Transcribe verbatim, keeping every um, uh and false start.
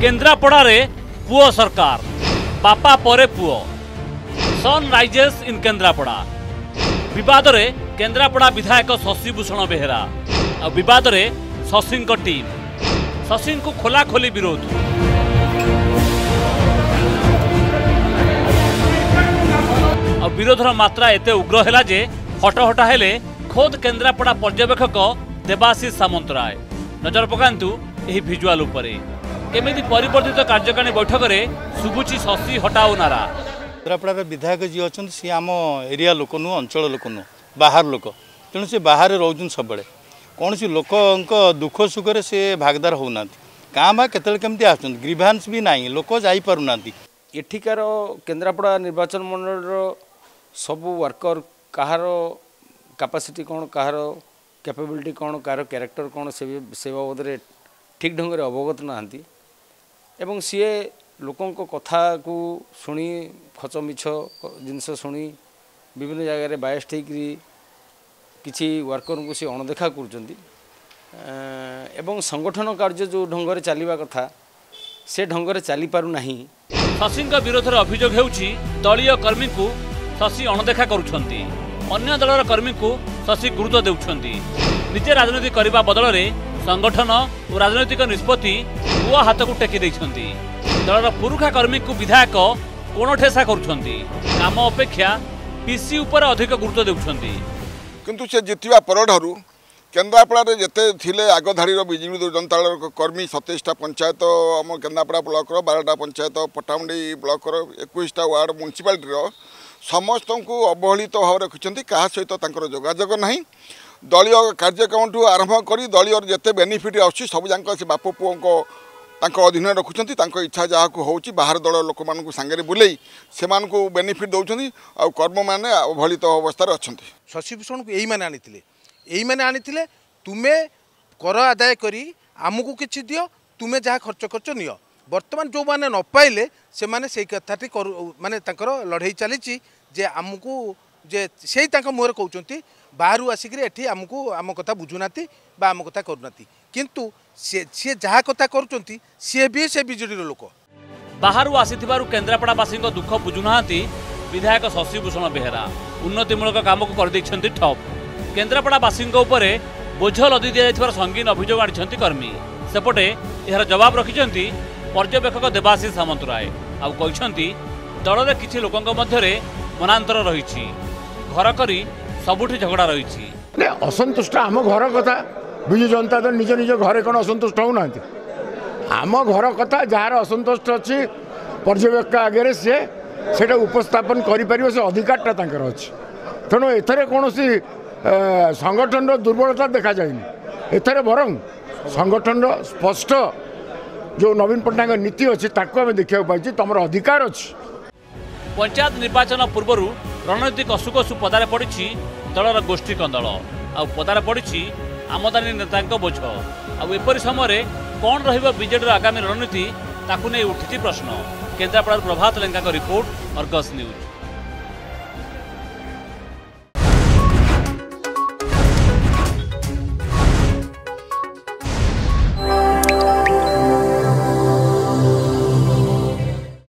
केंद्रापड़ा रे पुओ सरकार बापा परे पुओ सनराइजेस इन केंद्रापड़ा विवाद रे केंद्रापड़ा विधायक शशि भूषण बेहेरा और विवाद रे शशी टीम शशी को खोला खोली विरोध। और विरोधर मात्रा एते उग्र है जे हटहटा हेले खोद केंद्रापड़ा पर्यवेक्षक देवाशिष सामंतराय नजर पकांतु एही भिजुआल उपरे केमिति परिवर्तित कार्यकारिणी बैठक रे सुबुची शशी हटाओ नारा। केंद्रापड़ा विधायक जी अछन सी आम एरिया लोक नु अंचल लोक नु बाहर लोक तेणु से बाहर रोजन सब बेले कौन सी लोक दुख सुख रे से भागदार होना गाँ बा केतल केमती आछन ग्रीवांस भी नाही लोक जाई परुनांती। एठिकार केंद्रापड़ा निर्वाचन मंडल सबू वर्कर कहार कैपेसिटी कौन कहार कैपेबिलिटी कौन कहार कैरेक्टर कौन से से बाबद में ठीक ढंग अवगत नहांती एवं सीए लोकों को कथा को शुणी खच मिछ जिनस शुणी विभिन्न जगह बायस ठीक किसी वर्कर को सी अणदेखा कर संगठन कार्य जो ढंग से चलवा कथा से ढंग से चली पारु नाही। शशी विरोधर अभियोग हेउछि दलीय कर्मी को शशी अणदेखा करुछंती अन्य दलर कर्मी को शशी गुरुत्व देउछंती निजे राजनीति करबा बदल रे संगठन और राजनैतिक निष्पत्ति पुआ हाथ को टेकी देइछंती दलर पुरुखा कर्मी को विधायक कोणठेसा करुछंती काम अपेक्षा पीसी उपर अधिक गुरुत्व देउछंती। किंतु से जितिबा परढारु केंद्रापड़ा रे जते थिले आगधाड़ी बीजेपी जनता दल कर्मी सतैशटा पंचायत आम केंद्रापड़ा ब्लॉक रो बारटा पंचायत पटामुंडी ब्लॉक रो इक्कीसटा वार्ड म्युनिसिपालिटी रो समस्त को अवहेलित तो भाव रखिंट क्या सहित तो जोगाजोग ना दलीय कार्यक्रम ठूँ आरंभ कर दलीय जिते बेनिफिट आसी सबूक से बाप पुओं अधीन रखुंत इच्छा जहाँ हूँ बाहर दल लोक मूँ सांगे बुलाई से बेनिफिट दौरान आउ कर्म मैंने अवहेलित तो अवस्था अच्छा। शशि भूषण को यही मैंने आई मैंने आनी तुम्हें कर आदाय कर आमको किसी दियो तुम्हें जहाँ खर्च खर्च नि वर्तमान जो माने न पाइले से माने से कथाटी माने लड़े चली आमको जे से मुहर कहते बाहर आसिक एटी आमको आम कथा बुझुना आम कथा करूना किंतु सी जहाँ कथा करुँच सी भी से बिजेडी लोक बाहर आसी केंद्रापड़ावासी दुख बुझुना विधायक शशि भूषण बेहेरा उन्नतिमूलक काम को करदे ठप केंद्रापड़ावासी बोझ लदी दि जा संगीन अभियोग आनी कर्मी सेपटे यार जवाब रखिंट पर्यवेक्षक देवाशिष सामंतराय आउ कहते दल में किसी लोकों मध्य मनांतर रही घर करी सबुठी झगड़ा रही असंतुष्ट आम घर कथा विजु जनता दल निज निज घर कौन असंतुष्ट होना आम घर कथा जार असंतुष्ट अच्छी पर्यवेक्षक आगे सी से उपस्थापन करें से अधिकारटा तांकर अछि तेणु एथरे कोनोसी संगठन दुर्बलता देखा जाए एथरे बरं संगठन स्पष्ट जो नवीन पट्टनायक नीति अच्छी आम देखा पाई तुम अधिकार अच्छी। पंचायत निर्वाचन पूर्व रणनीतिक असुकसु पदार पड़ी दलर गोष्ठी कंदल आउ पदार पड़ी आमदानी नेता बोझ आपर समय कौन बीजेडी आगामी रणनीति ताकू नहीं उठी प्रश्न। Kendrapara Prabhat Lenka report Argus news.